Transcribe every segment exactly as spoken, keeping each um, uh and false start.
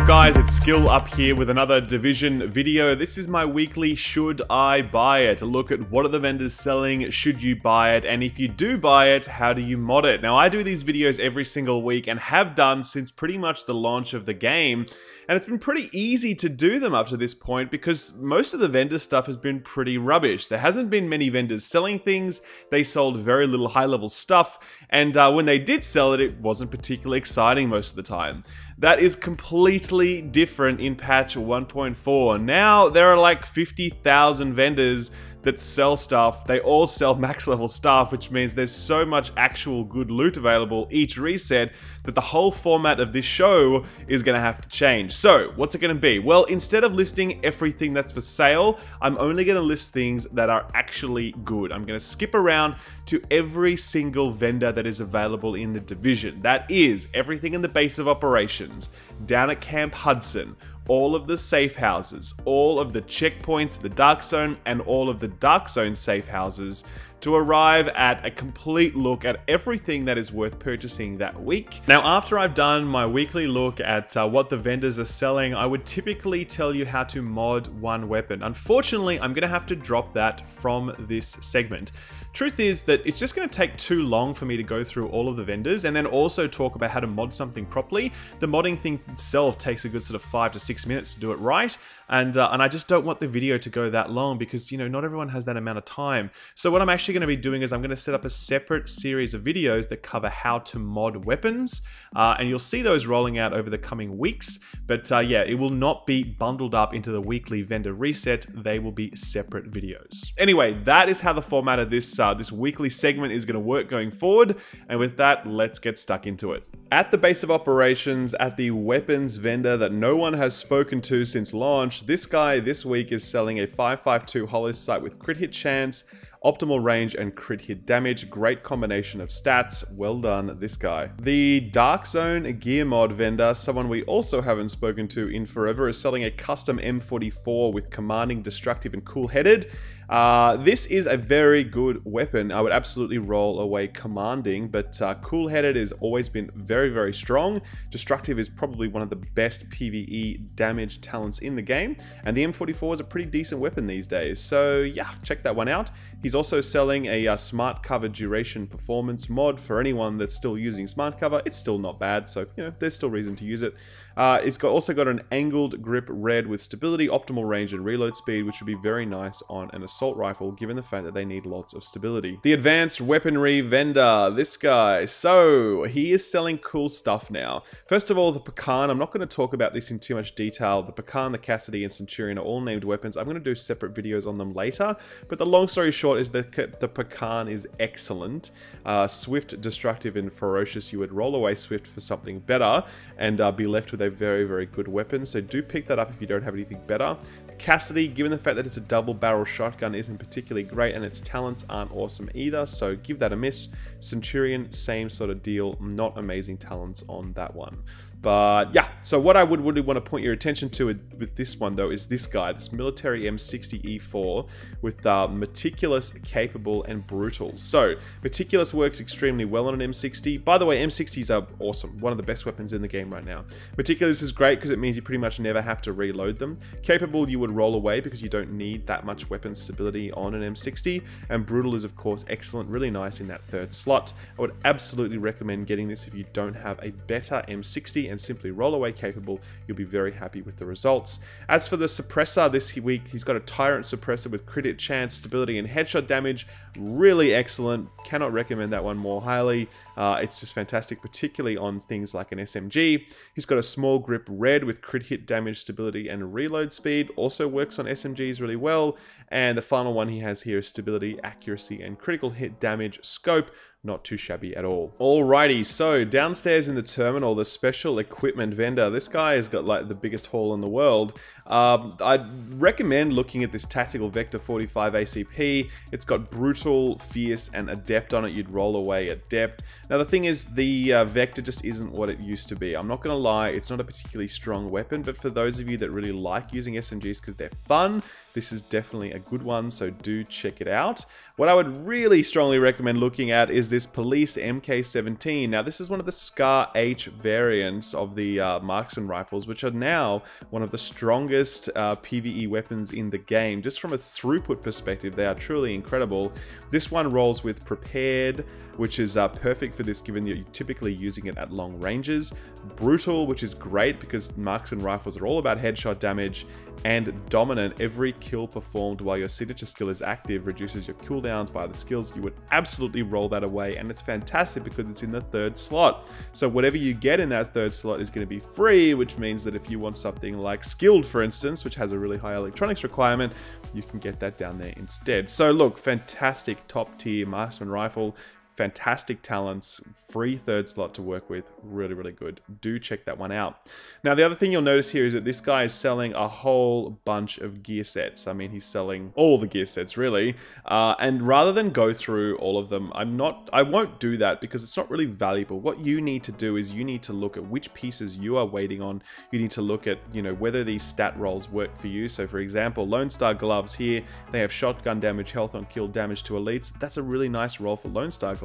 up, guys? It's Skill Up here with another Division video. This is my weekly Should I Buy It? A look at what are the vendors selling, should you buy it, and if you do buy it, how do you mod it? Now, I do these videos every single week and have done since pretty much the launch of the game, and it's been pretty easy to do them up to this point because most of the vendor stuff has been pretty rubbish. There hasn't been many vendors selling things, they sold very little high-level stuff, and uh, when they did sell it, it wasn't particularly exciting most of the time. That is completely different in patch one point four. Now there are like fifty thousand vendors that sell stuff. They all sell max level stuff, which means there's so much actual good loot available each reset that the whole format of this show is gonna have to change. So what's it gonna be? Well, instead of listing everything that's for sale, I'm only gonna list things that are actually good. I'm gonna skip around to every single vendor that is available in the Division. That is everything in the base of operations, down at Camp Hudson, all of the safe houses, all of the checkpoints, the dark zone, and all of the dark zone safe houses, to arrive at a complete look at everything that is worth purchasing that week. Now, after I've done my weekly look at uh, what the vendors are selling, I would typically tell you how to mod one weapon. Unfortunately, I'm gonna have to drop that from this segment. Truth is that it's just gonna take too long for me to go through all of the vendors and then also talk about how to mod something properly. The modding thing itself takes a good sort of five to six minutes to do it right. And, uh, and I just don't want the video to go that long because, you know, not everyone has that amount of time. So what I'm actually going to be doing is I'm going to set up a separate series of videos that cover how to mod weapons, uh, and you'll see those rolling out over the coming weeks. But uh, yeah, it will not be bundled up into the weekly vendor reset. They will be separate videos. Anyway, that is how the format of this uh, this weekly segment is going to work going forward. And with that, let's get stuck into it. At the base of operations, at the weapons vendor that no one has spoken to since launch, this guy this week is selling a five five two hollow sight with crit hit chance, optimal range, and crit hit damage. Great combination of stats. Well done, this guy. The Dark Zone gear mod vendor, someone we also haven't spoken to in forever, is selling a custom M forty-four with commanding, destructive, and cool-headed. Uh, this is a very good weapon. I would absolutely roll away commanding, but uh, cool-headed has always been very, very strong. Destructive is probably one of the best PvE damage talents in the game, and the M forty-four is a pretty decent weapon these days. So yeah, check that one out. He's also selling a uh, smart cover duration performance mod for anyone that's still using smart cover. It's still not bad, so you know there's still reason to use it. Uh, it's got also got an angled grip red with stability, optimal range, and reload speed, which would be very nice on an assault rifle given the fact that they need lots of stability. The advanced weaponry vendor, this guy. So he is selling cool stuff now. First of all, the Pecan. I'm not going to talk about this in too much detail. The Pecan, the Cassidy, and Centurion are all named weapons. I'm going to do separate videos on them later, but the long story short is that the Pecan is excellent. Uh, swift, destructive, and ferocious. You would roll away swift for something better and uh, be left with a very, very good weapon. So do pick that up if you don't have anything better. Cassidy, given the fact that it's a double barrel shotgun, isn't particularly great and its talents aren't awesome either, so give that a miss. Centurion, same sort of deal, not amazing talents on that one. But yeah, so what I would really want to point your attention to with this one though is this guy, this military M sixty E four with uh, meticulous, capable, and brutal. So meticulous works extremely well on an M sixty. By the way, M sixties are awesome, one of the best weapons in the game right now. Meticulous is great because it means you pretty much never have to reload them. Capable, you would roll away because you don't need that much weapon stability on an M sixty, and brutal is of course excellent, really nice in that third slot. I would absolutely recommend getting this if you don't have a better M sixty, and simply roll away capable. You'll be very happy with the results. As for the suppressor this week, he's got a tyrant suppressor with crit hit chance, stability, and headshot damage. Really excellent, cannot recommend that one more highly. Uh, it's just fantastic, particularly on things like an S M G. He's got a small grip red with crit hit damage, stability, and reload speed. Also works on S M Gs really well. And the final one he has here is stability, accuracy, and critical hit damage scope. Not too shabby at all. Alrighty, so downstairs in the terminal, the special equipment vendor, this guy has got like the biggest haul in the world. Um, I'd recommend looking at this tactical Vector forty-five A C P. It's got Brutal, Fierce, and Adept on it. You'd roll away Adept. Now the thing is, the uh, Vector just isn't what it used to be. I'm not gonna lie, it's not a particularly strong weapon, but for those of you that really like using S M Gs because they're fun, This is definitely a good one, so do check it out. What I would really strongly recommend looking at is this Police M K seventeen. Now, this is one of the Scar H variants of the uh, marksman rifles, which are now one of the strongest uh, P V E weapons in the game. Just from a throughput perspective, they are truly incredible. This one rolls with Prepared, which is uh, perfect for this, given that you're typically using it at long ranges. Brutal, which is great because marksman rifles are all about headshot damage, and Dominant. Every kill performed while your signature skill is active reduces your cooldowns by the skills. You would absolutely roll that away, and it's fantastic because it's in the third slot. So whatever you get in that third slot is going to be free, which means that if you want something like Skilled, for instance, which has a really high electronics requirement, you can get that down there instead. So look, fantastic top tier marksman rifle. Fantastic talents, free third slot to work with, really, really good. Do check that one out. Now, the other thing you'll notice here is that this guy is selling a whole bunch of gear sets. I mean, he's selling all the gear sets, really. Uh, and rather than go through all of them, I'm not, I won't do that because it's not really valuable. What you need to do is you need to look at which pieces you are waiting on. You need to look at, you know, whether these stat rolls work for you. So, for example, Lone Star gloves here, they have shotgun damage, health on kill, damage to elites. That's a really nice roll for Lone Star gloves. gloves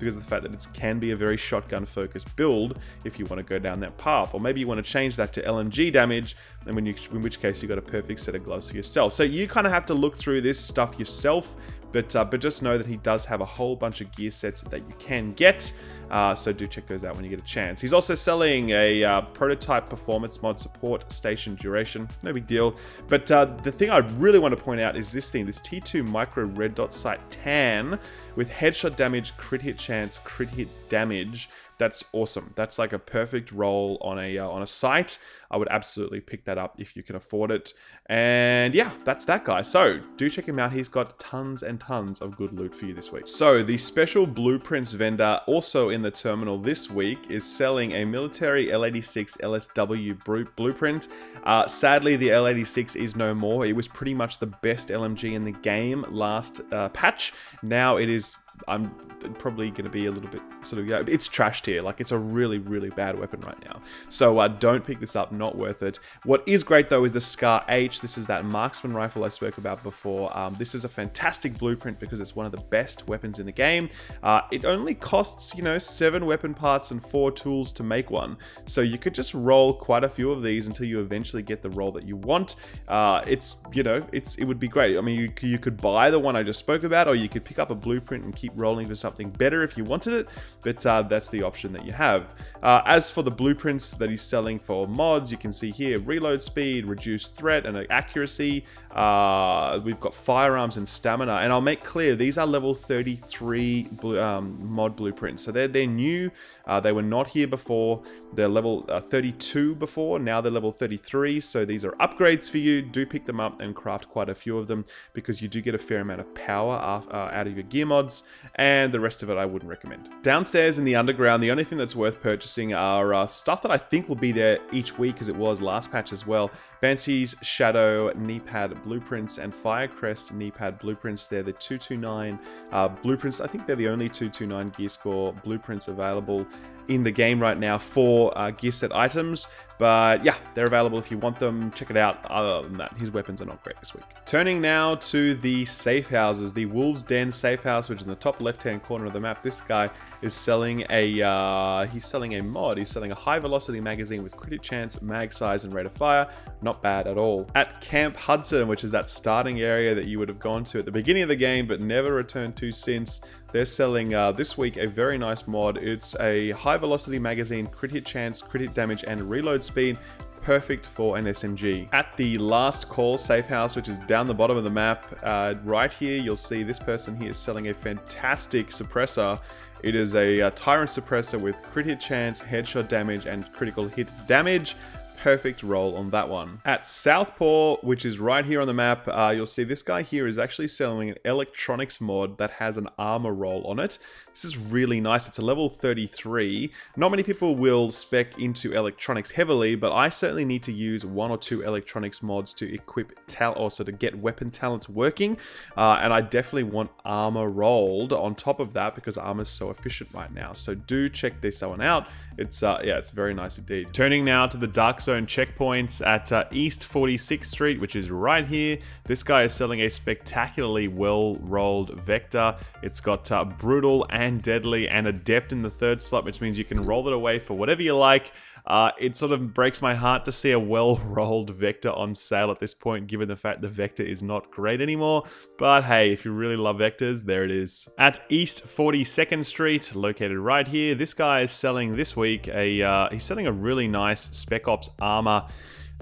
because of the fact that it can be a very shotgun focused build if you want to go down that path, or maybe you want to change that to L M G damage, and when you in which case you got a perfect set of gloves for yourself. So you kind of have to look through this stuff yourself, but uh, but just know that he does have a whole bunch of gear sets that you can get, uh, so do check those out when you get a chance. He's also selling a uh, prototype performance mod, support station duration, no big deal. But uh, the thing I really want to point out is this thing, this T two micro red dot sight tan with headshot damage, crit hit chance, crit hit damage. That's awesome. That's like a perfect roll on a uh, on a site. I would absolutely pick that up if you can afford it. And yeah, that's that guy. So do check him out. He's got tons and tons of good loot for you this week. So the special blueprints vendor also in the terminal this week is selling a military L eighty-six L S W blueprint. Uh, sadly, the L eighty-six is no more. It was pretty much the best L M G in the game last uh, patch. Now it is I'm probably going to be a little bit sort of, yeah, it's trashed here. Like, it's a really, really bad weapon right now. So uh, don't pick this up, not worth it. What is great though is the Scar H. This is that marksman rifle I spoke about before. Um, this is a fantastic blueprint because it's one of the best weapons in the game. Uh, it only costs, you know, seven weapon parts and four tools to make one. So you could just roll quite a few of these until you eventually get the roll that you want. Uh, it's, you know, it's it would be great. I mean, you, you could buy the one I just spoke about, or you could pick up a blueprint and keep rolling for something better if you wanted it, but uh, that's the option that you have. Uh, as for the blueprints that he's selling for mods, you can see here reload speed, reduced threat and accuracy. Uh, we've got firearms and stamina, and I'll make clear these are level thirty-three blue, um, mod blueprints, so they're, they're new. Uh, they were not here before. They're level uh, thirty-two before, now they're level thirty-three, so these are upgrades for you. Do pick them up and craft quite a few of them because you do get a fair amount of power uh, out of your gear mods. And the rest of it I wouldn't recommend. Downstairs in the underground, the only thing that's worth purchasing are uh, stuff that I think will be there each week, as it was last patch as well. Banshee's Shadow knee pad blueprints and Firecrest knee pad blueprints. They're the two two nine uh, blueprints. I think they're the only two two nine gear score blueprints available in the game right now for uh, gear set items. But yeah, they're available if you want them. Check it out. Other than that, his weapons are not great this week. Turning now to the safe houses, the Wolves' Den safe house, which is in the top left-hand corner of the map. This guy is selling a uh, he's selling a mod. He's selling a high-velocity magazine with crit hit chance, mag size, and rate of fire. Not bad at all. At Camp Hudson, which is that starting area that you would have gone to at the beginning of the game but never returned to since, they're selling uh, this week a very nice mod. It's a high-velocity magazine, crit hit chance, crit hit damage, and reload speed. Perfect for an S M G. At the Last Call safe house, which is down the bottom of the map, uh, right here, you'll see this person here is selling a fantastic suppressor. It is a, a Tyrant suppressor with crit hit chance, headshot damage, and critical hit damage. Perfect roll on that one. At Southport, which is right here on the map, uh, you'll see this guy here is actually selling an electronics mod that has an armor roll on it. This is really nice. It's a level thirty-three. Not many people will spec into electronics heavily, but I certainly need to use one or two electronics mods to equip tal also to get weapon talents working, uh, and I definitely want armor rolled on top of that because armor is so efficient right now. So do check this one out. It's uh, yeah, it's very nice indeed. Turning now to the dark zone zone checkpoints at uh, East forty-sixth Street, which is right here. This guy is selling a spectacularly well-rolled Vector. It's got uh, Brutal and Deadly and Adept in the third slot, which means you can roll it away for whatever you like. Uh, it sort of breaks my heart to see a well-rolled Vector on sale at this point, given the fact the Vector is not great anymore. But hey, if you really love Vectors, there it is. At East forty-second Street, located right here, this guy is selling this week a uh, he's selling a really nice Spec Ops armor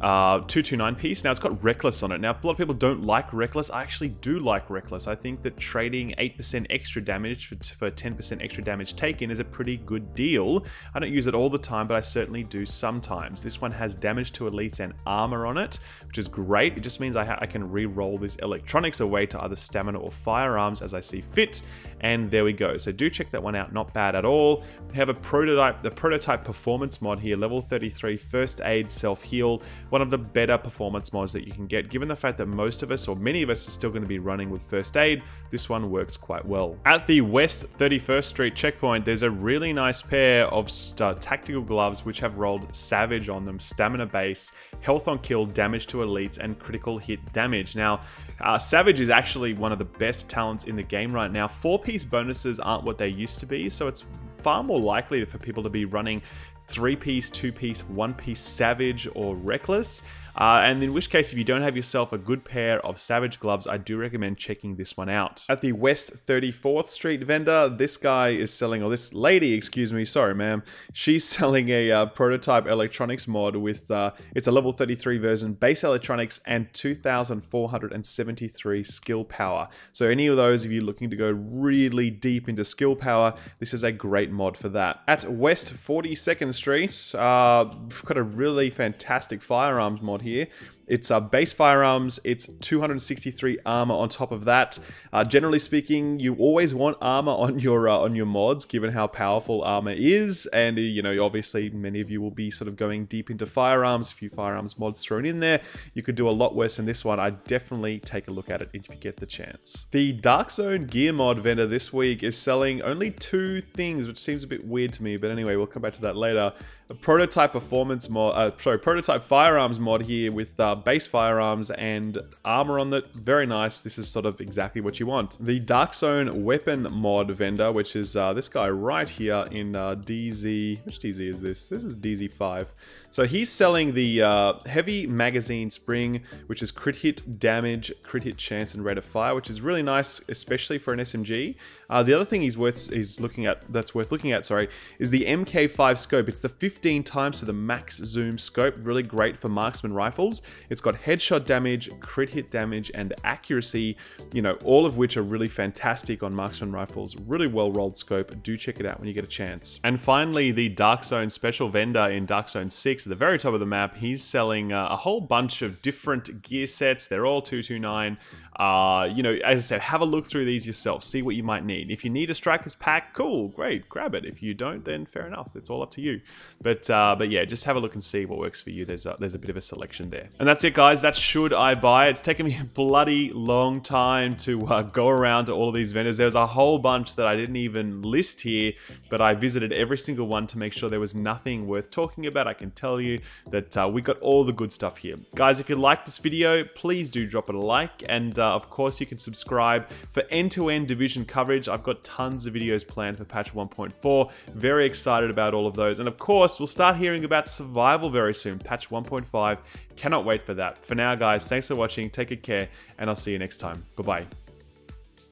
uh, two twenty-nine piece. Now, it's got Reckless on it. Now, a lot of people don't like Reckless. I actually do like Reckless. I think that trading eight percent extra damage for ten percent extra damage taken is a pretty good deal. I don't use it all the time, but I certainly do sometimes. This one has damage to elites and armor on it, which is great. It just means I, ha I can re-roll this electronics away to either stamina or firearms as I see fit. And there we go. So do check that one out. Not bad at all. We have a prototype, the prototype performance mod here, level thirty-three, first aid, self-heal. One of the better performance mods that you can get, given the fact that most of us, or many of us, are still going to be running with first aid. This one works quite well. At the West thirty-first Street checkpoint, there's a really nice pair of uh, tactical gloves which have rolled Savage on them, stamina base, health on kill, damage to elites, and critical hit damage. Now, uh, Savage is actually one of the best talents in the game right now. Four-piece bonuses aren't what they used to be, so it's far more likely for people to be running three-piece, two-piece, one-piece Savage or Reckless. Uh, and in which case, if you don't have yourself a good pair of Savage gloves, I do recommend checking this one out. At the West thirty-fourth Street vendor, this guy is selling, or this lady, excuse me, sorry ma'am, she's selling a uh, prototype electronics mod with, uh, it's a level thirty-three version, base electronics and two thousand four hundred seventy-three skill power. So any of those, if you're looking to go really deep into skill power, this is a great mod for that. At West forty-second Street, uh, we've got a really fantastic firearms mod here. Here. It's uh, base firearms, it's two hundred sixty-three armor on top of that. Uh, generally speaking, you always want armor on your uh, on your mods, given how powerful armor is. And, you know, obviously many of you will be sort of going deep into firearms, a few firearms mods thrown in there. You could do a lot worse than this one. I definitely take a look at it if you get the chance. The Dark Zone gear mod vendor this week is selling only two things, which seems a bit weird to me. But anyway, we'll come back to that later. A prototype performance mod, uh, sorry, prototype firearms mod here with uh, base firearms and armor on it. Very nice. This is sort of exactly what you want. The Dark Zone weapon mod vendor, which is uh, this guy right here in uh, D Z. Which D Z is this? This is D Z five. So he's selling the uh, heavy magazine spring, which is crit hit damage, crit hit chance, and rate of fire, which is really nice, especially for an S M G. Uh, the other thing he's worth is looking at that's worth looking at. Sorry, is the M K five scope. It's the fifteen times to the max zoom scope. Really great for marksman rifles. It's got headshot damage, crit hit damage, and accuracy, you know, all of which are really fantastic on marksman rifles. Really well-rolled scope. Do check it out when you get a chance. And finally, the Dark Zone special vendor in Dark Zone six, at the very top of the map, he's selling uh, a whole bunch of different gear sets. They're all two twenty-nine. Uh, you know, as I said, have a look through these yourself. See what you might need. If you need a Striker's pack, cool, great, grab it. If you don't, then fair enough. It's all up to you. But uh, but yeah, just have a look and see what works for you. There's a, there's a bit of a selection there. And that's it, guys. That's Should I Buy? It's taken me a bloody long time to uh, go around to all of these vendors. There's a whole bunch that I didn't even list here, but I visited every single one to make sure there was nothing worth talking about. I can tell you that uh, we got all the good stuff here. Guys, if you liked this video, please do drop it a like. And uh, of course, you can subscribe for end-to-end Division coverage. I've got tons of videos planned for patch one point four. Very excited about all of those. And of course, we'll start hearing about survival very soon. Patch one point five. Cannot wait for that. For now, guys, thanks for watching. Take good care, and I'll see you next time. Bye-bye.